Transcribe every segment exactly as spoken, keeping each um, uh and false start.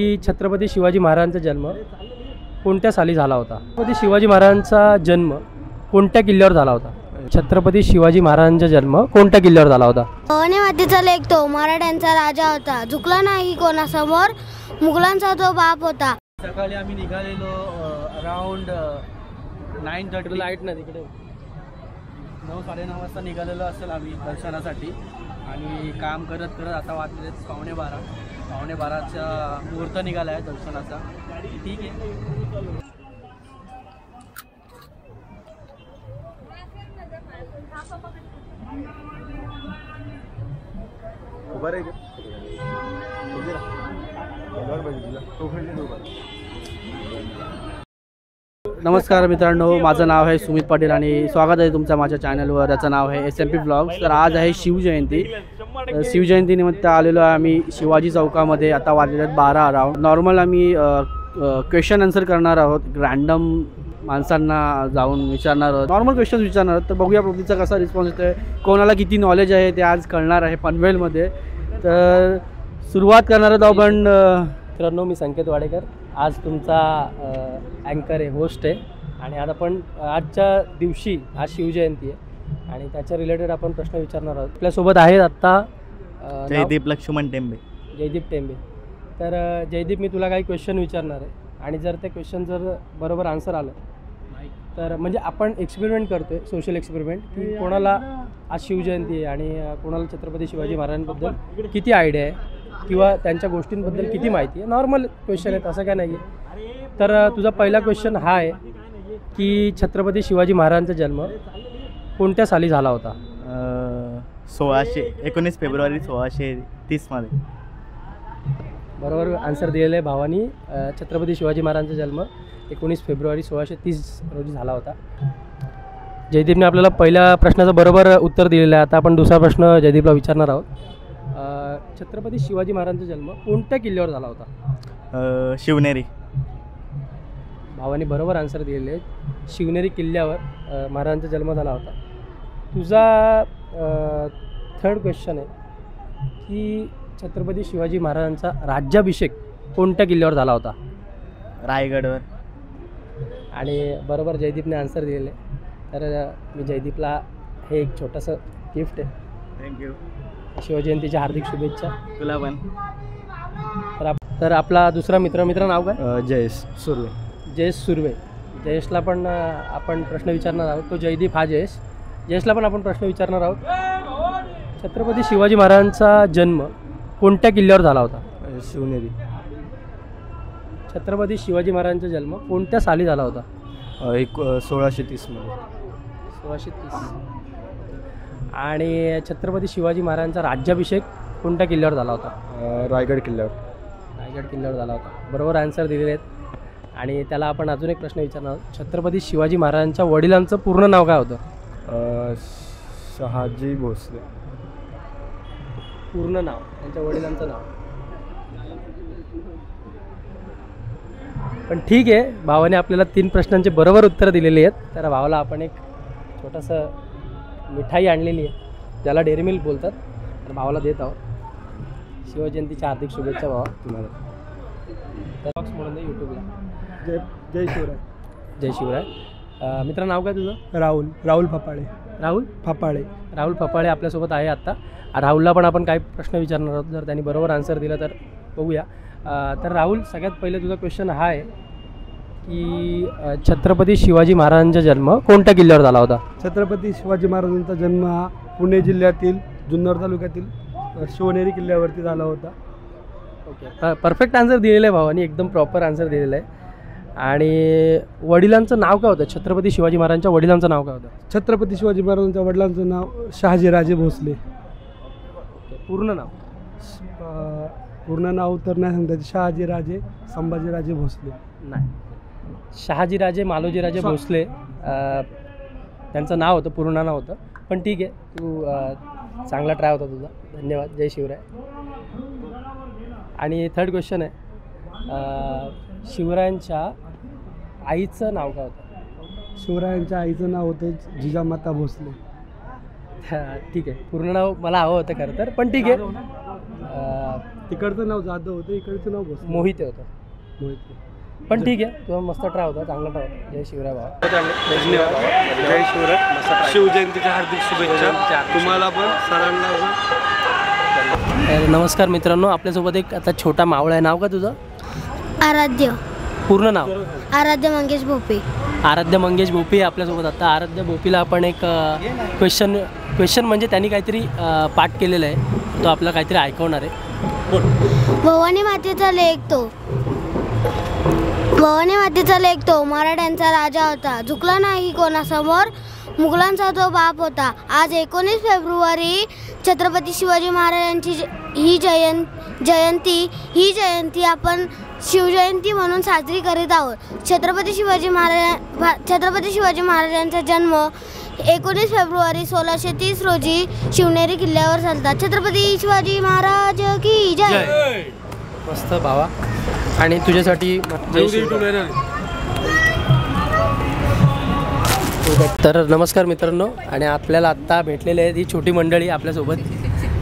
छत्रपती शिवाजी महाराजांचा जन्म कोणत्या साली झाला होता? छत्रपती शिवाजी महाराजांचा जन्म कोणत्या किल्ल्यावर झाला होता? छत्रपती शिवाजी महाराजांचा जन्म कोणत्या किल्ल्यावर झाला होता? मातीचा लेक तो मराठ्यांचा राजा होता, झुकला नाही कोणासमोर, मुघलांचा तो बाप होता। सकाळी आम्ही निघालेलो अराउंड नऊ तीस लाईट ना तिकडे नऊ साडे नऊ वाजता निघालेलो असेल आम्ही दर्शनासाठी आणि काम करत करत आता वाजले पावणे बारा। पावणे बाराचा मुहूर्त निघाला आहे दर्शनाचा। ठीक आहे, उभर आहे नमस्कार मित्रांनो, माझं नाव आहे सुमित पाटील आणि स्वागत आहे तुमचं माझ्या चॅनलवर। त्याचं नाव आहे एस एम पी व्लॉग्स। तर आज आहे शिवजयंती, शिवजयंतीनिमित्त आलेलो आहे आम्ही शिवाजी चौकामध्ये। आता वाजलेले आहेत बारा अराउंड। नॉर्मल आम्ही क्वेश्चन आन्सर करणार आहोत, रँडम माणसांना जाऊन विचारणार आहोत, नॉर्मल क्वेश्चन्स विचारणार आहोत। तर बघूया पब्लिकचा कसा रिस्पॉन्स येतो आहे, कोणाला किती नॉलेज आहे ते आज कळणार आहे पनवेलमध्ये। तर सुरुवात करणार आहोत आपण। मित्रांनो, मी संकेत वाडेकर आज तुमचा अँकर आहे, होस्ट आहे आणि आज आपण आजच्या दिवशी आज शिवजयंती आहे आणि त्याच्या रिलेटेड आपण प्रश्न विचारणार आहोत। आपल्यासोबत आहेत आत्ता जयदीप लक्ष्मण टेंबे, जयदीप टेंबे। तर जयदीप, मी तुला काही क्वेश्चन विचारणार आहे आणि जर ते क्वेश्चन जर बरोबर आन्सर आलं तर म्हणजे आपण एक्सपेरिमेंट करतो आहे, सोशल एक्सपेरिमेंट, की कोणाला आज शिवजयंती आहे आणि कोणाला छत्रपती शिवाजी महाराजांबद्दल किती आयडिया आहे किंवा त्यांच्या गोष्टींबद्दल किती माहिती आहे। नॉर्मल क्वेश्चन आहेत, असं काय नाही आहे। तर तुझा पहिला क्वेश्चन हा आहे की छत्रपती शिवाजी महाराजांचा जन्म कोणत्या साली झाला होता? सोळाशे एकोणीस फेब्रुवारी सोळाशे तीसमध्ये। बरोबर आन्सर दिलेला आहे भावानी। छत्रपती शिवाजी महाराजांचा जन्म एकोणीस फेब्रुवारी सोळाशे तीस रोजी झाला होता। जयदीपने आपल्याला पहिल्या प्रश्नाचं बरोबर उत्तर दिलेलं आहे। आता आपण दुसरा प्रश्न जयदीपला विचारणार आहोत। छत्रपती शिवाजी महाराजांचा जन्म कोणत्या किल्ल्यावर झाला होता? शिवनेरी। भावाने बरोबर आन्सर दिलेले आहेत, शिवनेरी किल्ल्यावर महाराजांचा जन्म झाला होता। तुझा थर्ड क्वेश्चन आहे की छत्रपती शिवाजी महाराजांचा राज्याभिषेक कोणत्या किल्ल्यावर झाला होता? रायगडवर। आणि बरोबर जयदीपने आन्सर दिलेले। तर मी जयदीपला हे एक छोटंसं गिफ्ट आहे। थँक्यू, शिवजयंतीच्या हार्दिक शुभेच्छा तुला पण। तर आप तर आपला दुसरा मित्र, मित्र नाव काय? जयेश सुर्वे। जयेश सुर्वे। जयेशला पण आपण प्रश्न विचारणार आहोत। तो जयदीप हा जयेश, जयेशला पण आपण प्रश्न विचारणार आहोत। छत्रपती शिवाजी महाराजांचा जन्म कोणत्या किल्ल्यावर झाला होता? शिवनेरी। छत्रपती शिवाजी महाराजांचा जन्म कोणत्या साली झाला होता? एक सोळाशे तीसमध्ये। सोळाशे तीस आणि छत्रपती शिवाजी महाराजांचा राज्याभिषेक कोणत्या किल्ल्यावर झाला होता? रायगड किल्ल्यावर। रायगड किल्ल्यावर झाला होता। बरोबर आन्सर दिलेले आहेत आणि त्याला आपण अजून एक प्रश्न विचारणार आहोत। छत्रपती शिवाजी महाराजांच्या वडिलांचं पूर्ण नाव काय होतं? शहाजी भोसले। पूर्ण नाव त्यांच्या वडिलांचं नाव पण ठीक आहे, भावाने आपल्याला तीन प्रश्नांचे बरोबर उत्तर दिलेली आहेत। तर भावाला आपण एक छोटंसं मिठाई आणलेली आहे, त्याला डेअरी मिल्क बोलतात, तर भावाला देत आहोत। शिवजयंतीच्या हार्दिक शुभेच्छा भावा तुम्हाला। ब्लॉग्स म्हणून यूट्यूबला जय जय शिवराय। जय शिवराय। मित्र नाव काय तुझं? राहुल, राहुल फपाळे। राहुल फपाळे। राहुल फपाळे आपल्यासोबत आहे आत्ता। राहुलला पण आपण काय प्रश्न विचारणार आहोत, जर त्यांनी बरोबर आन्सर दिला तर बघूया। तर राहुल, सगळ्यात पहिले तुझा क्वेश्चन हा आहे की छत्रपती शिवाजी महाराजांचा जन्म कोणत्या किल्ल्यावर झाला होता? छत्रपती शिवाजी महाराजांचा जन्म हा पुणे जिल्ह्यातील जुन्नर तालुक्यातील शिवनेरी किल्ल्यावरती झाला होता। ओके, परफेक्ट आन्सर दिलेला आहे भावानी, एकदम प्रॉपर आन्सर दिलेला आहे। आणि वडिलांचं नाव काय होतं? छत्रपती शिवाजी महाराजांच्या वडिलांचं नाव काय होतं? छत्रपती शिवाजी महाराजांच्या वडिलांचं नाव शहाजीराजे भोसले। पूर्ण नाव? पूर्ण नाव तर नाही सांगतात, शहाजीराजे संभाजीराजे भोसले। नाही, शहाजीराजे मालोजीराजे भोसले त्यांचं नाव होतं, पूर्ण नाव होतं। पण ठीक आहे, तू चांगला ट्राय होता तुझा, धन्यवाद। जय शिवराय। आणि थर्ड क्वेश्चन आहे, शिवरायांच्या आईचं नाव काय होतं? शिवरायांच्या आईचं नाव होतं जिजा माता भोसले। ठीक आहे, पूर्ण नाव मला हवं होतं खरं तर, पण ठीक आहे, तिकडचं नाव जाधव होतं, इकडचं नाव भोसले मोहित होतं. मोहित पण ठीक आहे, तो मस्त ट्राय होता, चांगला ट्राय होता. जय शिवराय भाऊ. धन्यवाद. जय शिवराय. शिवजयंतीच्या हार्दिक शुभेच्छा तुम्हाला पण, सरांना. नमस्कार मित्रांनो, आपल्यासोबत एक आता छोटा मावळा आहे. नाव का तुझं? आराध्य. पूर्ण नाव? आराध्य मंगेश भोपे. आराध्य मंगेश भोपे आपल्यासोबत. आता आराध्य भोपीला आपण एक क्वेश्चन क्वेश्चन म्हणजे त्यांनी काहीतरी पाठ केलेला आहे, तो आपला काहीतरी ऐकवणार आहे. भवानी मातेचा लेख तो भवानी मातेचा लेख तो मराठ्यांचा राजा होता, झुकला नाही कोणासमोर, मुघलांचा तो बाप होता. आज एकोणीस फेब्रुवारी छत्रपती शिवाजी महाराजांची ही जयंती जयंती ही जयंती आपण शिवजयंती म्हणून साजरी करीत आहोत. छत्रपती शिवाजी महाराज छत्रपती शिवाजी महाराजांचा जन्म एकोणीस फेब्रुवारी सोळाशे तीस रोजी शिवनेरी किल्ल्यावर झाला. छत्रपती शिवाजी महाराज की जय. मस्त भावा. आणि तुझ्यासाठी तर नमस्कार मित्रांनो, आणि आपल्याला आत्ता भेटलेली आहे ही छोटी मंडळी आपल्यासोबत.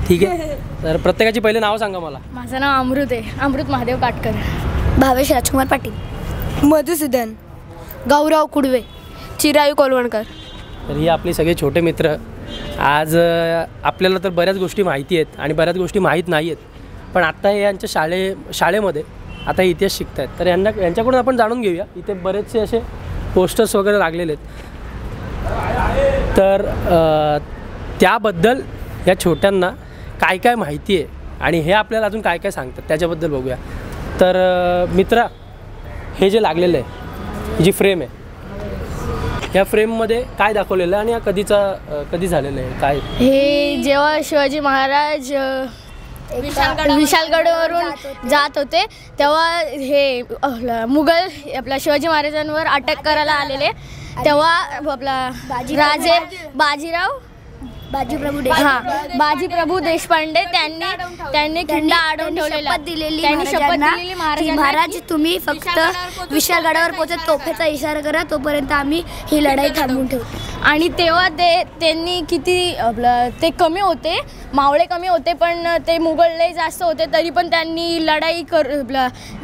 ठीक आहे, तर प्रत्येकाची पहिले नाव सांगा मला. माझं नाव अमृत आहे, अमृत महादेव काटकर. भावेश राजकुमार पाटील. मधुसूदन गौरव कुडवे. चिरायू कोलवणकर. तर ही आपली सगळे छोटे मित्र. आज आपल्याला तर बऱ्याच गोष्टी माहिती आहेत आणि बऱ्याच गोष्टी माहीत नाही आहेत, पण आत्ता हे यांच्या शाळे शाळेमध्ये आता इतिहास शिकत आहेत, तर यांना यांच्याकडून आपण जाणून घेऊया. इथे बरेचसे असे पोस्टर्स वगैरे लागलेले आहेत, तर त्याबद्दल या छोट्यांना काय काय माहिती आहे आणि हे आपल्याला अजून काय काय सांगतात त्याच्याबद्दल बघूया. तर मित्रा, हे जे लागलेलं आहे, जी फ्रेम आहे, या फ्रेममध्ये काय दाखवलेलं आहे आणि कधीचा कधी झालेलं आहे काय? हे जेव्हा शिवाजी महाराज विशालगडवरून जात होते तेव्हा हे मुघल आपल्या शिवाजी महाराजांवर अटॅक करायला आलेले, तेव्हा आपला राजे बाजीराव बाजीप्रभू हां बाजीप्रभू देशपांडे त्यांनी त्यांनी किल्ला अडवून ठेवलेला, त्यांनी शपथ दिलेली महाराज तुम्ही फक्त विशाळगडावर पोहोचत तोफेचा इशारा करा, तोपर्यंत आम्ही ही लढाई थांबवून ठेवू. आणि तेव्हा ते त्यांनी किती आपलं ते कमी होते, मावळे कमी होते, पण ते मुघलही जास्त होते, तरी पण त्यांनी लढाई कर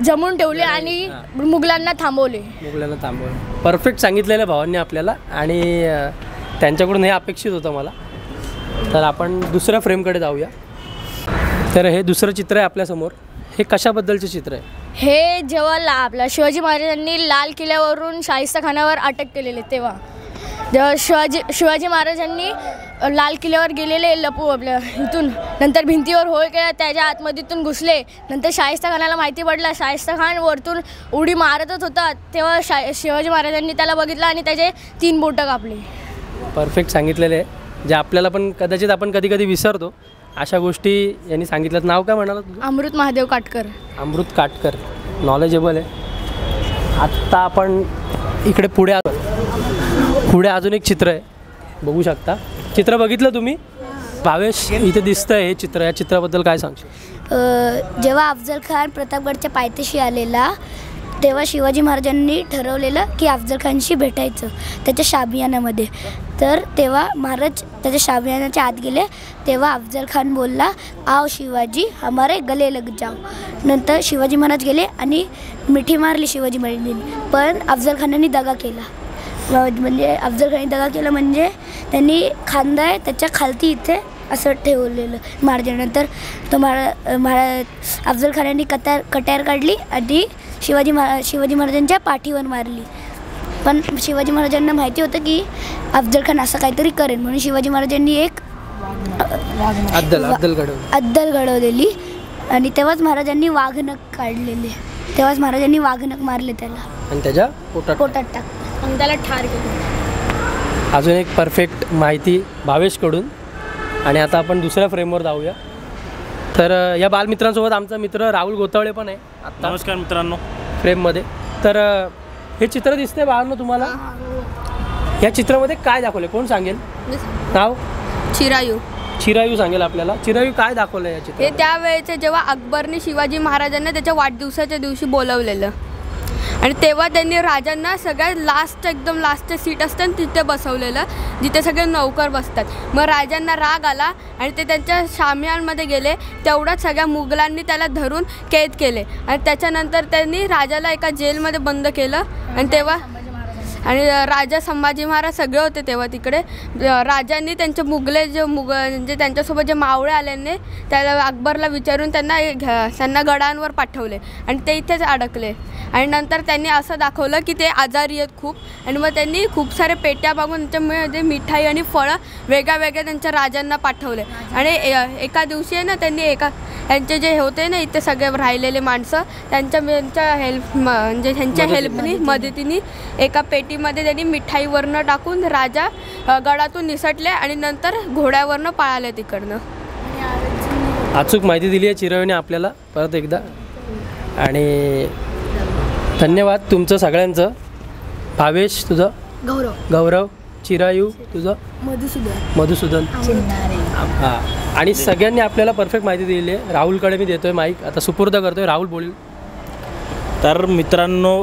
जमून ठेवली आणि मुघलांना थांबवले. मुघलांना थांबवले. परफेक्ट सांगितलेलं भावांनी आपल्याला, आणि त्यांच्याकडून हे अपेक्षित होतं मला. तर आपण दुसऱ्या फ्रेमकडे जाऊया. तर हे दुसरं चित्र आहे आपल्यासमोर, हे कशाबद्दलचे चित्र आहे? हे जेव्हा ला आपला शिवाजी महाराजांनी लाल किल्ल्यावरून शाहिस्ताखानावर अटक केलेले, तेव्हा जेव्हा शिवाजी शिवाजी महाराजांनी लाल किल्ल्यावर गेलेले, लपू आपल्या इथून नंतर भिंतीवर होळ केला, त्याच्या आतमधीतून घुसले, नंतर शाहिस्ताखानाला माहिती पडला, शाहिस्ताखान वरतून उडी मारतच होता, तेव्हा शा शिवाजी महाराजांनी त्याला बघितलं आणि त्याचे तीन बोटं कापली. परफेक्ट सांगितलेले आहे, जे आपल्याला पण कदाचित आपण कधी कधी विसरतो अशा गोष्टी यांनी सांगितल्यात. नाव काय म्हणाला? अमृत महादेव काटकर. अमृत काटकर, नॉलेजेबल आहे. आत्ता आपण इकडे पुढे आलो, पुढे अजून एक चित्र आहे, बघू शकता. चित्र बघितलं तुम्ही? भावेश, इथे दिसतंय हे चित्र, या चित्राबद्दल काय सांगशील? जेव्हा अफजल खान प्रतापगडच्या पायथ्याशी आलेला तेव्हा शिवाजी महाराजांनी ठरवलेलं की अफजल खानशी भेटायचं त्याच्या शाबियानामध्ये, तर तेव्हा महाराज त्याच्या शाबियानाच्या आत गेले, तेव्हा अफजल खान बोलला, आओ शिवाजी हमारे गले लग जाओ. नंतर शिवाजी महाराज गेले आणि मिठी मारली शिवाजी महाराजांनी, पण अफजल खानांनी दगा केला, म्हणजे अफजल खानांनी दगा केला म्हणजे त्यांनी खांदा त्याच्या खालती इथे असं ठेवलेलं महाराजांनंतर तो महारा महाराज अफजल खानांनी कतार कट्यार काढली आणि शिवाजी महा शिवाजी महाराजांच्या पाठीवर मारली, पण शिवाजी महाराजांना माहिती होतं की अफजल खान असं काहीतरी करेल, म्हणून शिवाजी महाराजांनी एक अद्दल अद्दल घडव अद्दल घडवलेली आणि तेव्हाच महाराजांनी वाघनख काढलेले, तेव्हाच महाराजांनी वाघनख मारले त्याला आणि त्याच्या पोटात पोटात टाक आणि त्याला ठार केलं. अजून एक परफेक्ट माहिती भावेशकडून. आणि आता आपण दुसऱ्या फ्रेमवर जाऊया. तर या बालमित्रांसोबत आमचा मित्र राहुल गोतावळे पण आहे आत्ता. नमस्कार मित्रांनो. फ्रेममध्ये तर हे चित्र दिसते बाळांनो तुम्हाला, या चित्रामध्ये काय दाखवले कोण सांगेल? नाव? चिरायू. चिरायू सांगेल आपल्याला. चिरायू, काय दाखवलं या चित्रात? हे त्यावेळेचे जेव्हा अकबरने शिवाजी महाराजांना त्याच्या वाढदिवसाच्या दिवशी बोलवलेलं आणि तेव्हा त्यांनी राजांना सगळ्यात लास्ट एकदम लास्ट सीट असते तिथे बसवलेलं जिथे सगळे नौकर बसतात। मग राजांना राग आला आणि ते त्यांच्या शामियांमध्ये गेले, तेवढ्यात सगळ्या मुघलांनी त्याला धरून कैद केले आणि त्याच्यानंतर त्यांनी राजाला एका जेलमध्ये बंद केलं। आणि तेव्हा आणि राजा संभाजी महाराज सगळे होते तेव्हा तिकडे। राजांनी त्यांचे मुघले जे मुग म्हणजे त्यांच्यासोबत जे मावळे आल्याने त्याला अकबरला विचारून त्यांना त्यांना गडांवर पाठवले आणि ते इथेच अडकले। आणि नंतर त्यांनी असं दाखवलं की ते आजारी आहेत खूप आणि मग त्यांनी खूप सारे पेट्या मागून त्यांच्यामध्ये मिठाई आणि फळं वेगळ्या वेगळ्या त्यांच्या राजांना पाठवले। आणि एका दिवशी आहे ना त्यांनी एका त्यांचे जे होते ना इथे सगळे राहिलेले माणसं त्यांच्या त्यांच्या हेल्प म्हणजे त्यांच्या हेल्पनी मदतीने एका पेटीमध्ये त्यांनी मिठाईवरनं टाकून राजा गडातून निसटले आणि नंतर घोड्यावरनं पळाले तिकडनं। अचूक माहिती दिली आहे चिरायने आपल्याला परत एकदा आणि धन्यवाद तुमचं सगळ्यांचं। भावेश तुझं, गौरव गौरव चिरायू तुझं, मधुसूदन मधुसूदन हां। आणि सगळ्यांनी आपल्याला परफेक्ट माहिती दिली आहे। राहुलकडे मी देतोय माईक, आता सुपूर्द करतोय, राहुल बोल। तर मित्रांनो,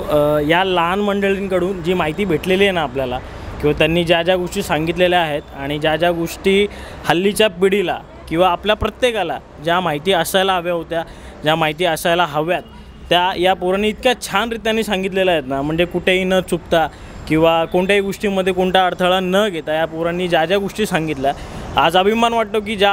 या लहान मंडळींकडून जी माहिती भेटलेली आहे ना आपल्याला किंवा त्यांनी ज्या ज्या गोष्टी सांगितलेल्या आहेत आणि ज्या ज्या गोष्टी हल्लीच्या पिढीला किंवा आपल्या प्रत्येकाला ज्या माहिती असायला हव्या होत्या ज्या माहिती असायला हव्यात त्या या पोरांनी इतक्या छान रीतीने सांगितलेल्या आहेत ना, म्हणजे कुठेही न चुकता किंवा कोणत्याही गोष्टीमध्ये कोणता अडथळा न घेता या पोरांनी ज्या ज्या गोष्टी सांगितल्या आज अभिमान वाटतो की ज्या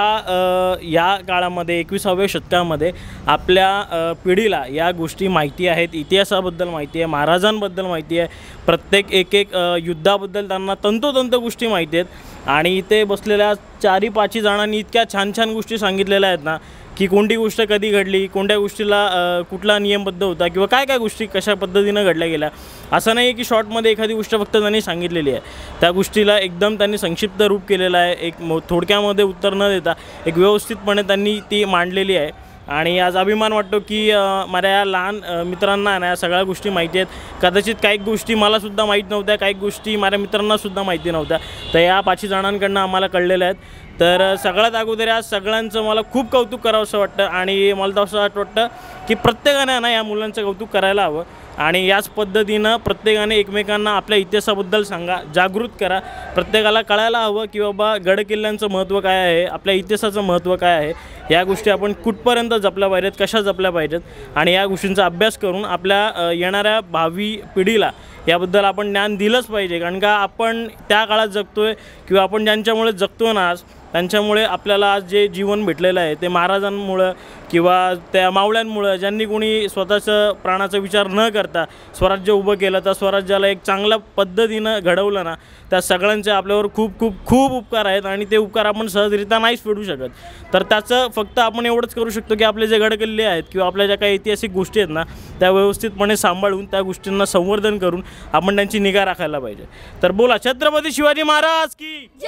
या काळामध्ये एकविसाव्या शतकामध्ये आपल्या पिढीला या गोष्टी माहिती आहेत, इतिहासाबद्दल माहिती आहे, महाराजांबद्दल माहिती आहे, प्रत्येक एक एक युद्धाबद्दल त्यांना तंतोतंत गोष्टी माहिती आहेत। आणि इथे बसलेल्या चारी पाची जणांनी इतक्या छान छान गोष्टी सांगितलेल्या आहेत ना की कोणती गोष्ट कधी घडली, कोणत्या गोष्टीला कुठला नियमबद्ध होता किंवा काय काय गोष्टी कशा पद्धतीनं घडल्या गेल्या। असं नाही आहे की शॉर्टमध्ये एखादी गोष्ट फक्त त्यांनी सांगितलेली आहे, त्या गोष्टीला एकदम त्यांनी संक्षिप्त रूप केलेलं आहे, एक थोडक्यामध्ये उत्तर न देता एक व्यवस्थितपणे त्यांनी ती मांडलेली आहे। आणि आज अभिमान वाटतो की माझ्या या लहान मित्रांना ना या सगळ्या गोष्टी माहिती आहेत, कदाचित काही गोष्टी मलासुद्धा माहीत नव्हत्या, काही गोष्टी माझ्या मित्रांनासुद्धा माहिती नव्हत्या, तर या पाचही जणांकडनं आम्हाला कळलेल्या आहेत। तर सगळ्यात अगोदर आज सगळ्यांचं मला खूप कौतुक करावं असं वाटतं आणि मला तर असं वाटतं की प्रत्येकाने ना या मुलांचं कौतुक करायला हवं आणि याच पद्धतीनं प्रत्येकाने एकमेकांना आपल्या इतिहासाबद्दल सांगा, जागृत करा, प्रत्येकाला कळायला हवं की बाबा गडकिल्ल्यांचं महत्त्व काय आहे, आपल्या इतिहासाचं महत्त्व काय आहे, या गोष्टी आपण कुठपर्यंत जपल्या पाहिजेत, कशा जपल्या पाहिजेत आणि या गोष्टींचा अभ्यास करून आपल्या येणाऱ्या भावी पिढीला याबद्दल आपण ज्ञान दिलंच पाहिजे। कारण का आपण त्या काळात जगतो आहे किंवा आपण ज्यांच्यामुळे जगतो ना आज त्यांच्यामुळे आपल्याला आज जे जीवन भेटलेलं आहे ते महाराजांमुळं किंवा त्या मावळ्यांमुळं ज्यांनी कोणी स्वतःचं प्राणाचा विचार न करता स्वराज्य उभं केलं, त्या स्वराज्याला एक चांगल्या पद्धतीनं घडवलं ना, त्या सगळ्यांचे आपल्यावर खूप खूप खूप उपकार आहेत आणि ते उपकार आपण सहजरित्या नाहीच फेडू शकत। तर त्याचं फक्त आपण एवढंच करू शकतो की आपले जे गडकिल्ले आहेत किंवा आपल्या ज्या काही ऐतिहासिक गोष्टी आहेत ना त्या व्यवस्थितपणे सांभाळून त्या गोष्टींना संवर्धन करून आपण त्यांची निगा राखायला पाहिजे। तर बोला छत्रपती शिवाजी महाराज की जय,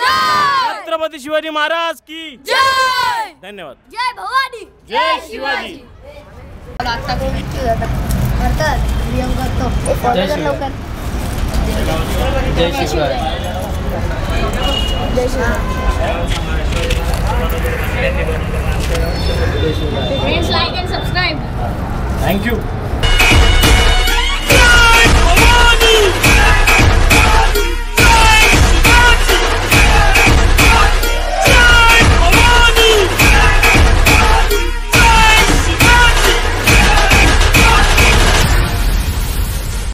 छत्रपती शिवाजी महाराज की जय, धन्यवाद, जय भवानी, जय शिवाजी। जय Shivaji, please like and subscribe, thank you.